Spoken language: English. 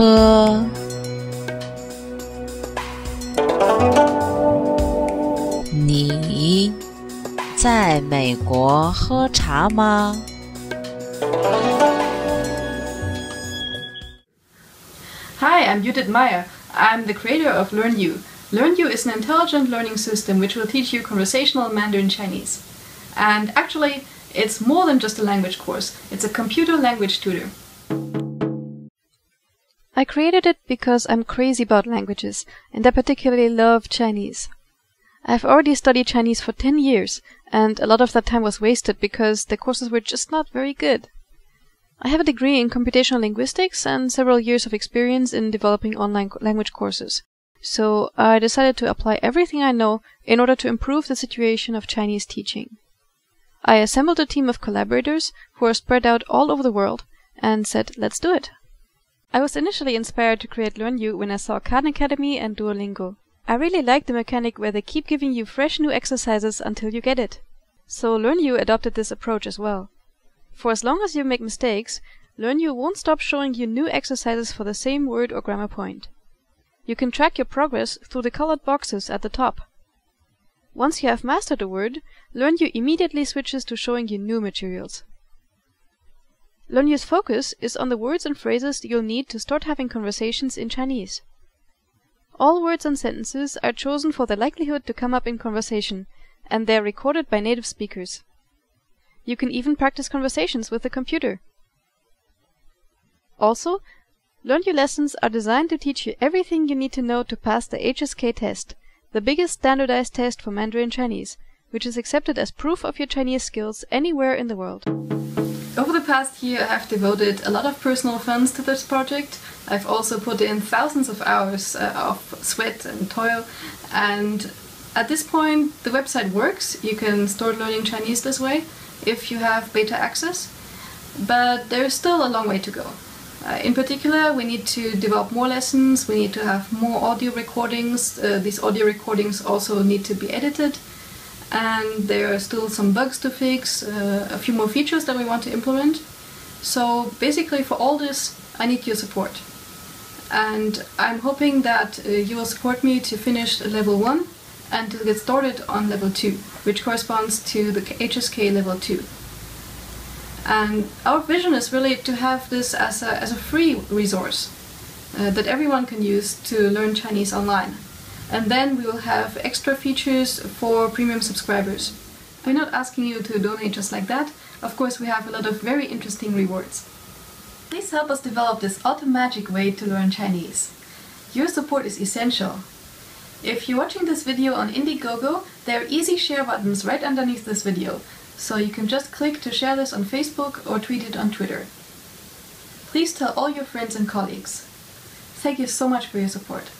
喝 你在美国喝茶吗? Hi, I'm Judith Meyer. I'm the creator of LearnYu. LearnYu is an intelligent learning system which will teach you conversational Mandarin Chinese. And actually, it's more than just a language course. It's a computer language tutor. I created it because I'm crazy about languages, and I particularly love Chinese. I've already studied Chinese for 10 years, and a lot of that time was wasted because the courses were just not very good. I have a degree in computational linguistics and several years of experience in developing online language courses. So I decided to apply everything I know in order to improve the situation of Chinese teaching. I assembled a team of collaborators who are spread out all over the world and said, let's do it. I was initially inspired to create LearnYu when I saw Khan Academy and Duolingo. I really like the mechanic where they keep giving you fresh new exercises until you get it. So LearnYu adopted this approach as well. For as long as you make mistakes, LearnYu won't stop showing you new exercises for the same word or grammar point. You can track your progress through the colored boxes at the top. Once you have mastered a word, LearnYu immediately switches to showing you new materials. LearnYu's focus is on the words and phrases you'll need to start having conversations in Chinese. All words and sentences are chosen for their likelihood to come up in conversation, and they're recorded by native speakers. You can even practice conversations with the computer. Also, LearnYu lessons are designed to teach you everything you need to know to pass the HSK test, the biggest standardized test for Mandarin Chinese, which is accepted as proof of your Chinese skills anywhere in the world. Over the past year, I have devoted a lot of personal funds to this project. I've also put in thousands of hours of sweat and toil, and at this point the website works. You can start learning Chinese this way if you have beta access, but there's still a long way to go. In particular, we need to develop more lessons, we need to have more audio recordings. These audio recordings also need to be edited, and there are still some bugs to fix, a few more features that we want to implement. So basically, for all this, I need your support. And I'm hoping that you will support me to finish level 1 and to get started on level 2, which corresponds to the HSK level 2. And our vision is really to have this as a free resource that everyone can use to learn Chinese online. And then we will have extra features for premium subscribers. We're not asking you to donate just like that. Of course, we have a lot of very interesting rewards. Please help us develop this automagic way to learn Chinese. Your support is essential. If you're watching this video on Indiegogo, there are easy share buttons right underneath this video. So you can just click to share this on Facebook or tweet it on Twitter. Please tell all your friends and colleagues. Thank you so much for your support.